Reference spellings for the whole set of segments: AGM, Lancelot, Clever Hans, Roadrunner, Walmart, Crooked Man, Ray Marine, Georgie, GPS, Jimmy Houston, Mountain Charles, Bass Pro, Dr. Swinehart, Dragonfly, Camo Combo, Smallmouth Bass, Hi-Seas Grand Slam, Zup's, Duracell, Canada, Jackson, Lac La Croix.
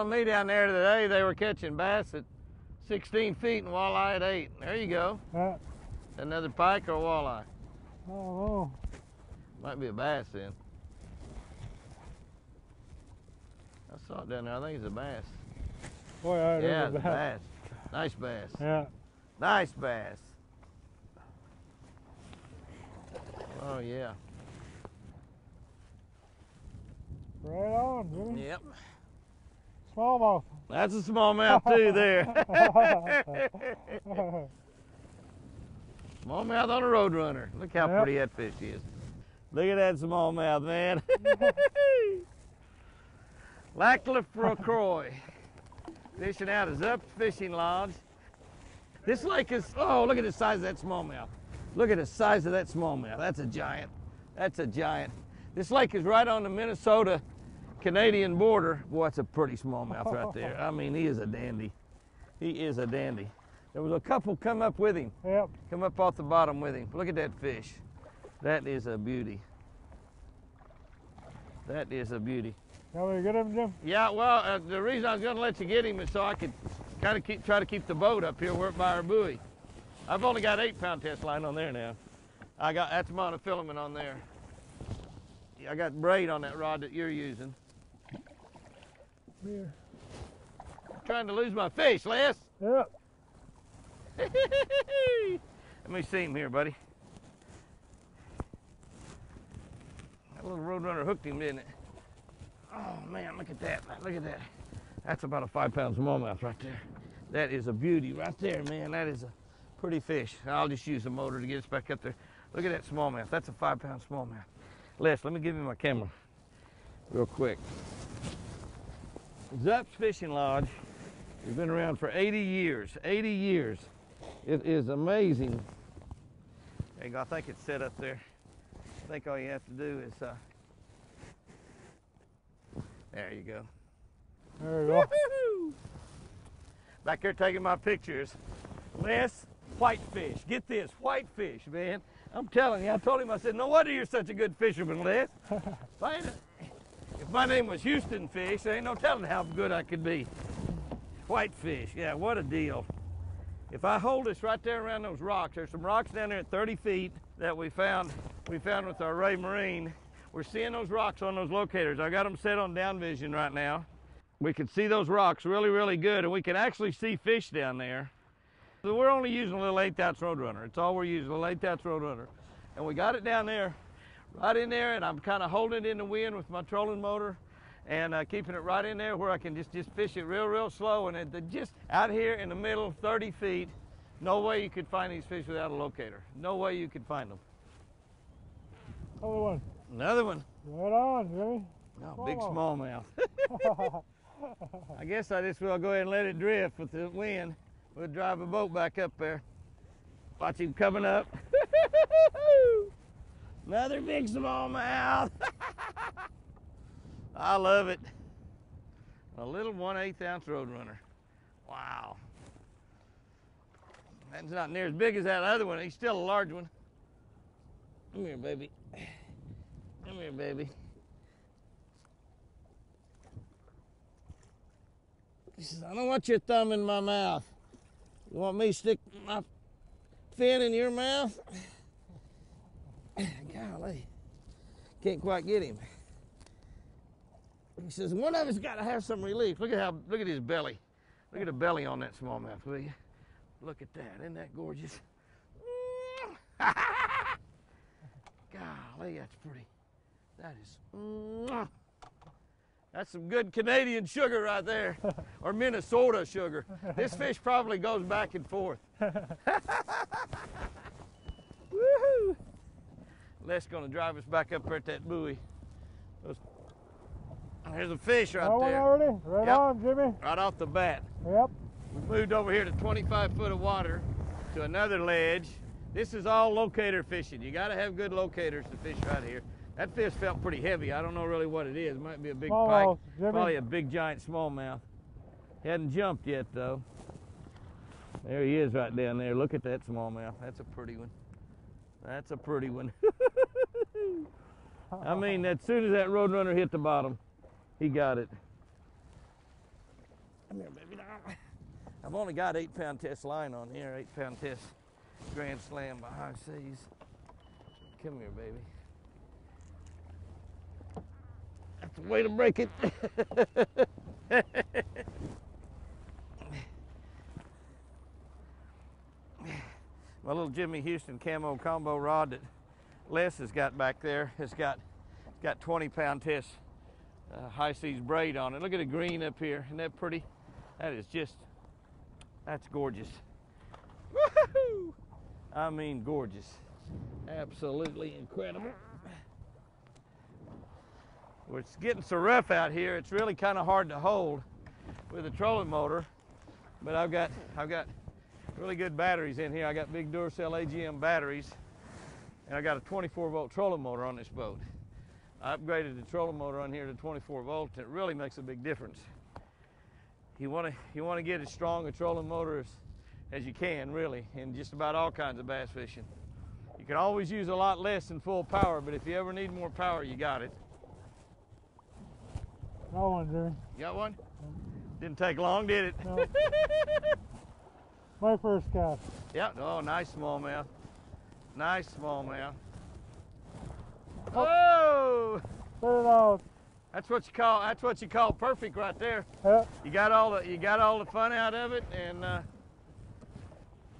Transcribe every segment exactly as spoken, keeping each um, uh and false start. Telling me down there today they were catching bass at sixteen feet and walleye at eight. There you go. Uh, Another pike or walleye? I don't know. Might be a bass then. I saw it down there. I think it's a bass. Boy, I heard yeah, it was a bass. bass. Nice bass. Yeah. Nice bass. Oh yeah. Right on, Jimmy. Yep. Smallmouth. That's a smallmouth too there. Smallmouth on a Roadrunner. Look how yep. pretty that fish is. Look at that smallmouth, man. Lac La Croix. Fishing out of Zup's fishing lodge. This lake is, oh, look at the size of that smallmouth. Look at the size of that smallmouth. That's a giant. That's a giant. This lake is right on the Minnesota-Canadian border. Boy, that's a pretty smallmouth right there. I mean, he is a dandy. He is a dandy. There was a couple come up with him. Yep. Come up off the bottom with him. Look at that fish. That is a beauty. That is a beauty. You want me to get him, Jim? Yeah, well, uh, the reason I was going to let you get him is so I could kind of keep, try to keep the boat up here where by our buoy. I've only got eight pound test line on there now. I got that's monofilament on there. I got braid on that rod that you're using. Here. I'm trying to lose my fish, Les. Yeah. Let me see him here, buddy. That little Roadrunner hooked him, didn't it? Oh man, look at that, look at that. That's about a five pound smallmouth right there. That is a beauty right there, man. That is a pretty fish. I'll just use the motor to get us back up there. Look at that smallmouth. That's a five pound smallmouth. Les, let me give you my camera real quick. Zup's Fishing Lodge. We've been around for eighty years, eighty years. It is amazing. There you go, I think it's set up there. I think all you have to do is uh, there you go. There you go. Back here taking my pictures. Les, whitefish. Get this, whitefish, man. I'm telling you, I told him, I said, no wonder you're such a good fisherman, Les. If, I if my name was Houston Fish, there ain't no telling how good I could be. Whitefish, yeah, what a deal. If I hold us right there around those rocks, there's some rocks down there at thirty feet that we found, we found with our Ray Marine. We're seeing those rocks on those locators. I got them set on down vision right now. We can see those rocks really, really good, and we can actually see fish down there. So we're only using a little eight ounce Roadrunner. It's all we're using, a little eight ounce Roadrunner. And we got it down there, right in there, and I'm kind of holding it in the wind with my trolling motor and uh, keeping it right in there where I can just, just fish it real, real slow. And it, the, just out here in the middle, thirty feet, no way you could find these fish without a locator. No way you could find them. Another one. Another one. Right on, Jimmy. No, oh, big smallmouth. I guess I just will go ahead and let it drift with the wind. We'll drive a boat back up there. Watch him coming up. Another big smallmouth. I love it. A little one eighth ounce Roadrunner. Wow. That's not near as big as that other one. He's still a large one. Come here, baby. Come here, baby. He says, I don't want your thumb in my mouth. You want me to stick my fin in your mouth? Golly, can't quite get him. He says, one of us got to have some relief. Look at how, look at his belly. Look at the belly on that smallmouth, will you? Look at that, isn't that gorgeous? Golly, that's pretty. That is, that's some good Canadian sugar right there, or Minnesota sugar. This fish probably goes back and forth. Woohoo! Les gonna drive us back up there at that buoy. Those, there's a fish right oh, there. Already? Right yep. on, Jimmy. Right off the bat. Yep. We moved over here to twenty-five foot of water to another ledge. This is all locator fishing. You gotta have good locators to fish right here. That fish felt pretty heavy. I don't know really what it is. It might be a big small pike. Mouth, probably a big, giant smallmouth. He hadn't jumped yet, though. There he is right down there. Look at that smallmouth. That's a pretty one. That's a pretty one. I mean, as soon as that Roadrunner hit the bottom, he got it. Come here, baby. I've only got eight pound test line on here, eight pound test Grand Slam by Hi-Seas. Come here, baby. That's the way to break it. My little Jimmy Houston camo combo rod that Les has got back there has got got twenty pound test uh, Hi-Seas braid on it. Look at the green up here. Isn't that pretty? That is just, that's gorgeous. Woohoo! I mean gorgeous. Absolutely incredible. Well, it's getting so rough out here, it's really kind of hard to hold with a trolling motor, but I've got, I've got really good batteries in here. I got big Duracell A G M batteries, and I got a twenty-four volt trolling motor on this boat. I upgraded the trolling motor on here to twenty-four volt. It really makes a big difference. You want to you want to get as strong a trolling motor as, as you can, really, in just about all kinds of bass fishing. You can always use a lot less than full power, but if you ever need more power, you got it. Got one, Jerry. You got one? Didn't take long, did it? No. My first cast. Yep. Oh, nice smallmouth. Nice smallmouth. Oh! Put it out. That's what you call. That's what you call perfect, right there. Yep. You got all the. You got all the fun out of it, and. Uh,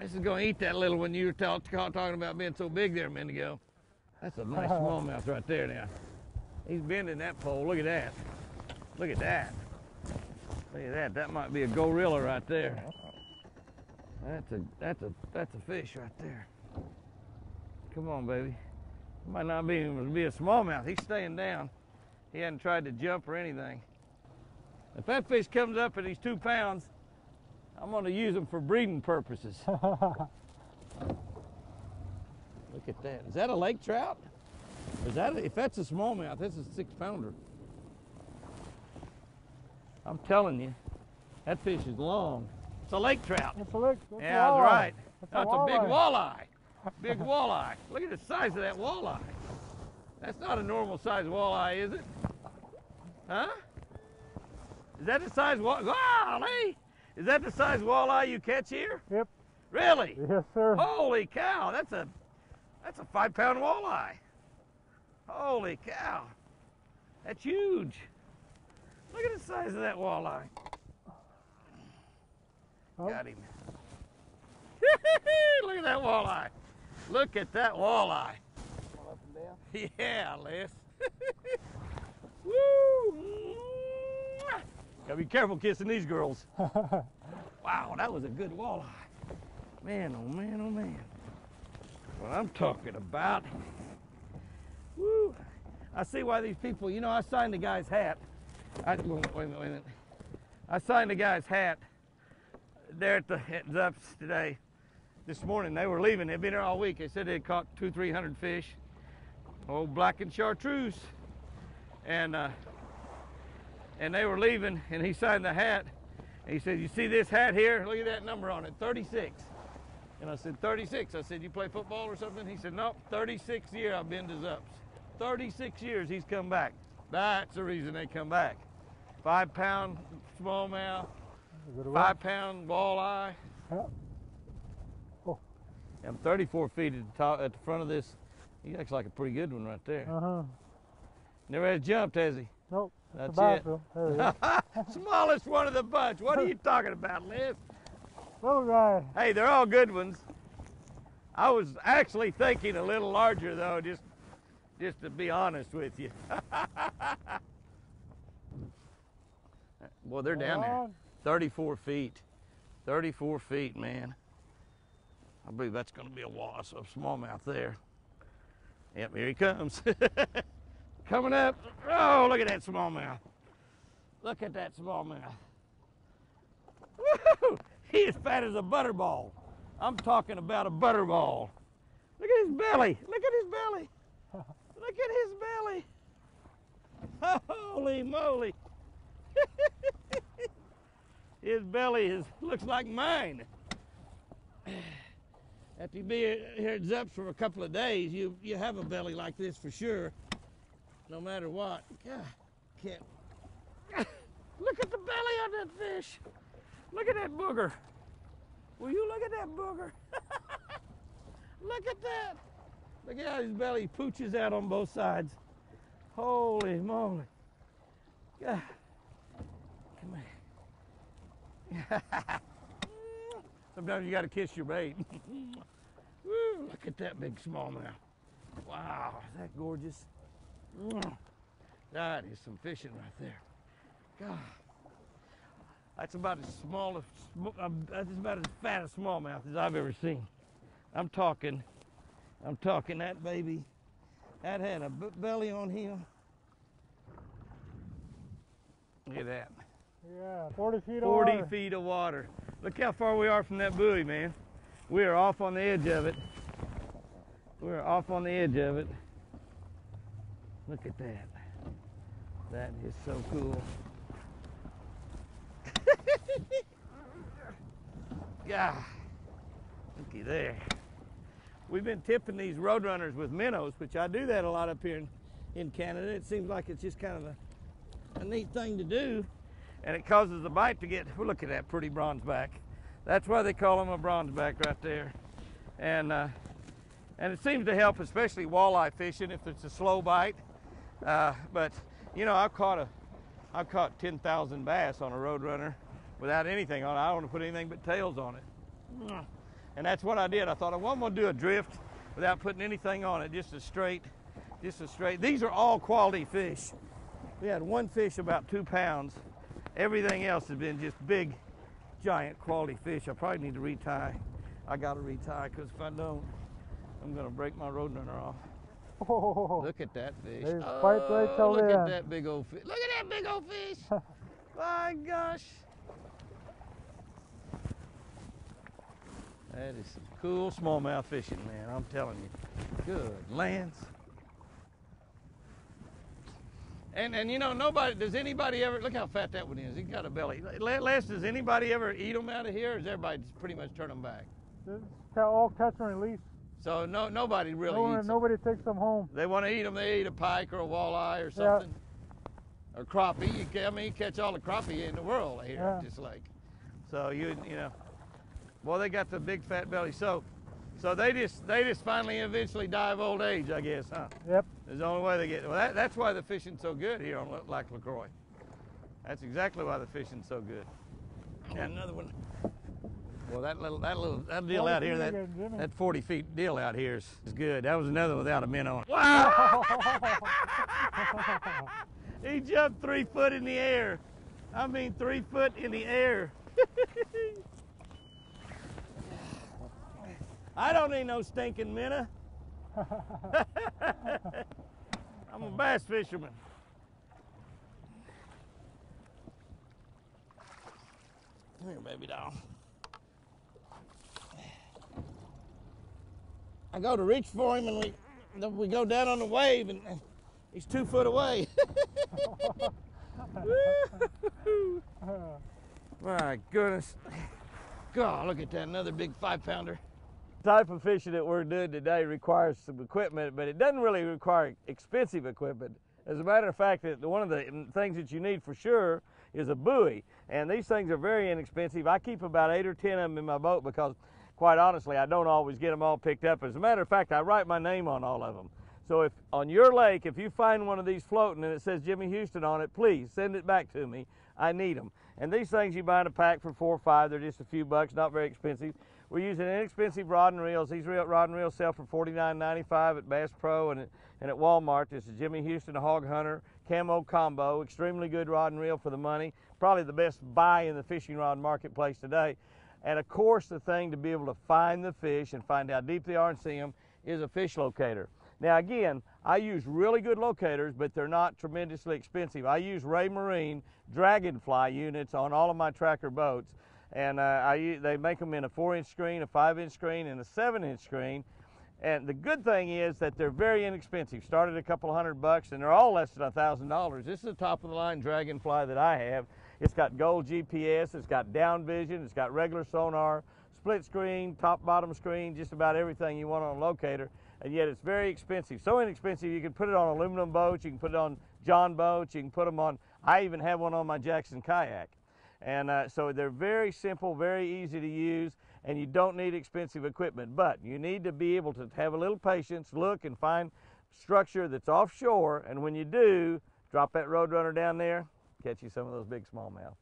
This is going to eat that little one you were talk, talk, talking about being so big there a minute ago. That's a nice smallmouth right there now. He's bending that pole. Look at that. Look at that. Look at that. That might be a gorilla right there. That's a that's a that's a fish right there. Come on, baby. It might not be be a smallmouth. He's staying down. He hasn't tried to jump or anything. If that fish comes up and he's two pounds. I'm going to use them for breeding purposes. Look at that. Is that a lake trout? Is that a, if that's a smallmouth, that's a six pounder. I'm telling you, that fish is long. It's a lake trout. It's a lake. It's yeah, that's right. That's no, a, a big walleye. Big walleye. Look at the size of that walleye. That's not a normal size walleye, is it? Huh? Is that the size walleye? Golly! Is that the size walleye you catch here? Yep. Really? Yes, sir. Holy cow! That's a that's a five-pound walleye. Holy cow! That's huge. Look at the size of that walleye. Oh. Got him. Look at that walleye. Look at that walleye. All up and down. Yeah, Les. Woo! Gotta be careful kissing these girls. Wow, that was a good walleye. Man, oh man, oh man. What I'm talking about. Woo. I see why these people, you know, I signed a guy's hat. I, wait a minute, wait a minute. I signed a guy's hat there at the at Zup's today. This morning, they were leaving. They'd been there all week. They said they'd caught two, three hundred fish. Old black and chartreuse. And, uh, and they were leaving, and he signed the hat. And he said, you see this hat here? Look at that number on it, thirty-six. And I said, thirty-six. I said, you play football or something? He said, nope, thirty-sixth year I've been to Zup's. thirty-six years he's come back. That's the reason they come back. Five pound smallmouth, five pound walleye. Huh? Oh. I'm thirty-four feet at the, top, at the front of this. He acts like a pretty good one right there. Uh-huh. Never has jumped, has he? Nope. That's it. it Smallest one of the bunch. What are you talking about, Liz? Little guy. Hey, they're all good ones. I was actually thinking a little larger, though, just just to be honest with you. Well, they're down there. thirty-four feet. thirty-four feet, man. I believe that's going to be a wasp, a smallmouth there. Yep, here he comes. Coming up. Oh, look at that smallmouth. Look at that smallmouth. Woo-hoo! He is fat as a butterball. I'm talking about a butterball. Look at his belly. Look at his belly. Look at his belly. Holy moly. His belly is looks like mine. After you be here at Zup's for a couple of days, you, you have a belly like this for sure. No matter what. God, can't. Look at the belly on that fish. Look at that booger. Will you look at that booger? Look at that. Look at how his belly pooches out on both sides. Holy moly. God. Come here. Sometimes you got to kiss your bait. Woo, look at that big smallmouth. Wow, is that gorgeous? That is some fishing right there. God. That's about as small a, that's about as fat a smallmouth as I've ever seen. I'm talking, I'm talking that baby. That had a belly on him. Look at that. Yeah, forty feet of water. forty feet of water. Look how far we are from that buoy, man. We are off on the edge of it. We're off on the edge of it. Look at that. That is so cool. Yeah. Looky there. We've been tipping these Roadrunners with minnows, which I do that a lot up here in, in Canada. It seems like it's just kind of a, a neat thing to do. And it causes the bite to get, well, look at that pretty bronzeback. That's why they call them a bronzeback right there. And uh, and it seems to help, especially walleye fishing, if it's a slow bite. Uh, but, you know, I've caught, a, I've caught ten thousand bass on a Roadrunner without anything on it. I don't want to put anything but tails on it. And that's what I did. I thought, well, I'm going to do a drift without putting anything on it, just a straight, just a straight. These are all quality fish. We had one fish about two pounds. Everything else has been just big, giant quality fish. I probably need to retie. I got to retie, because if I don't, I'm going to break my Roadrunner off. Oh, look at that fish. There's oh, right look there. at that big old fish. Look at that big old fish. My gosh. That is some cool smallmouth fishing, man. I'm telling you. Good lands. And, and you know, nobody, does anybody ever, look how fat that one is. He's got a belly. Les, does anybody ever eat them out of here, or does everybody just pretty much turn them back? It's all catch and release. So no, nobody really no, eats Nobody them. takes them home. They want to eat them, they eat a pike or a walleye or something. Yeah. Or crappie. You, I mean, you catch all the crappie in the world here, yeah. just like. So, you you know, well, they got the big fat belly. So so they just they just finally eventually die of old age, I guess, huh? Yep. That's the only way they get, well, that, that's why the fishing's so good here on Lac La Croix. That's exactly why the fishing's so good. Got another one. Well, that little, that little, that deal out here, that, again, that forty feet deal out here is, is good. That was another without a minnow on it. Wow! He jumped three foot in the air. I mean, three foot in the air. I don't need no stinking minnow. I'm a bass fisherman. Come here, baby doll. I go to reach for him, and we we go down on the wave, and he's two foot away. My goodness. God, look at that, another big five-pounder. The type of fishing that we're doing today requires some equipment, but it doesn't really require expensive equipment. As a matter of fact, one of the things that you need for sure is a buoy, and these things are very inexpensive. I keep about eight or ten of them in my boat because, quite honestly, I don't always get them all picked up. As a matter of fact, I write my name on all of them. So if on your lake, if you find one of these floating and it says Jimmy Houston on it, please send it back to me. I need them. And these things you buy in a pack for four or five. They're just a few bucks, not very expensive. We're using inexpensive rod and reels. These rod and reels sell for forty-nine ninety-five at Bass Pro and at, and at Walmart. This is Jimmy Houston Hog Hunter Camo Combo. Extremely good rod and reel for the money. Probably the best buy in the fishing rod marketplace today. And of course, the thing to be able to find the fish and find how deep they are and see them is a fish locator. Now again, I use really good locators, but they're not tremendously expensive. I use Ray Marine Dragonfly units on all of my tracker boats. And uh, I, they make them in a four inch screen, a five inch screen, and a seven inch screen. And the good thing is that they're very inexpensive. Started a couple hundred bucks, and they're all less than a thousand dollars. This is the top of the line Dragonfly that I have. It's got gold G P S, it's got down vision, it's got regular sonar, split screen, top bottom screen, just about everything you want on a locator. And yet it's very expensive. So inexpensive, you can put it on aluminum boats, you can put it on John boats, you can put them on I even have one on my Jackson kayak. And uh, so they're very simple, very easy to use, and you don't need expensive equipment, but you need to be able to have a little patience, look and find structure that's offshore, and when you do, drop that Roadrunner down there, catch you some of those big smallmouth.